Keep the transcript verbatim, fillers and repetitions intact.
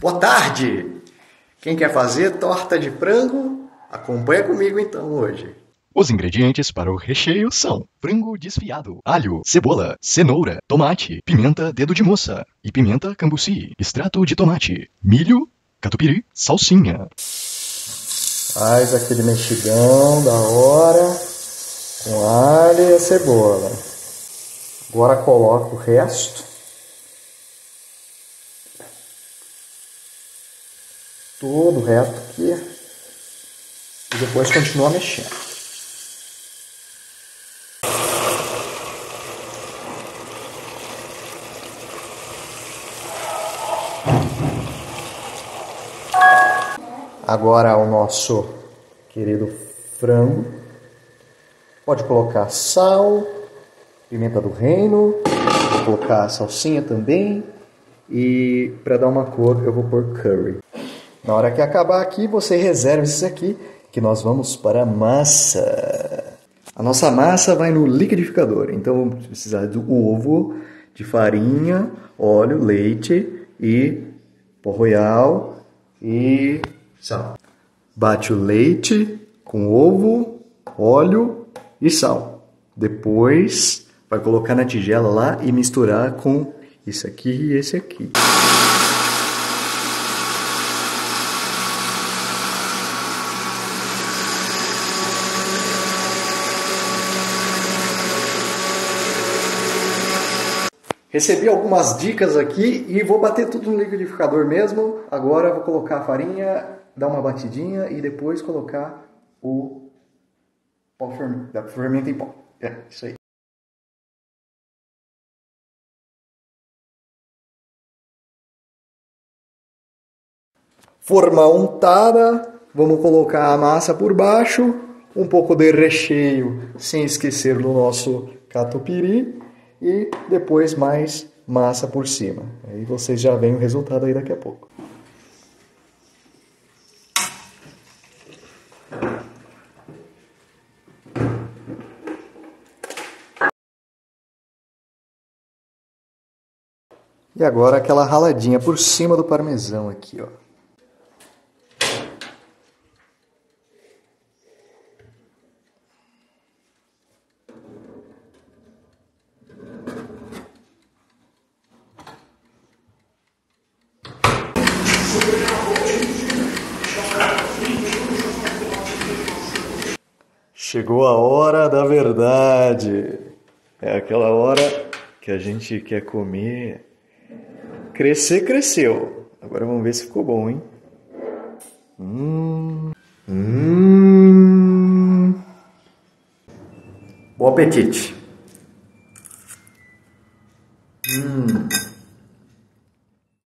Boa tarde! Quem quer fazer torta de frango, acompanha comigo então hoje. Os ingredientes para o recheio são frango desfiado, alho, cebola, cenoura, tomate, pimenta dedo de moça e pimenta cambuci, extrato de tomate, milho, catupiry, salsinha. Faz aquele mexidão da hora com alho e a cebola. Agora coloca o resto. Todo reto aqui. E depois continua mexendo. Agora o nosso querido frango. Pode colocar sal, pimenta do reino, vou colocar salsinha também. E para dar uma cor eu vou pôr curry. Na hora que acabar aqui, você reserva isso aqui, que nós vamos para a massa. A nossa massa vai no liquidificador. Então vamos precisar do ovo, de farinha, óleo, leite e pó royal e... sal. Bate o leite com ovo, óleo e sal. Depois vai colocar na tigela lá e misturar com isso aqui e esse aqui. Recebi algumas dicas aqui e vou bater tudo no liquidificador mesmo. Agora vou colocar a farinha, dar uma batidinha e depois colocar o pó fermento, da fermenta em pó. É, isso aí. Forma untada, vamos colocar a massa por baixo, um pouco de recheio, sem esquecer do nosso catupiry e depois mais massa por cima. Aí vocês já veem o resultado aí daqui a pouco. E agora aquela raladinha por cima do parmesão aqui, ó. Chegou a hora da verdade. É aquela hora que a gente quer comer. Crescer, cresceu. Agora vamos ver se ficou bom, hein? Hum. Hum. Bom apetite. Hum.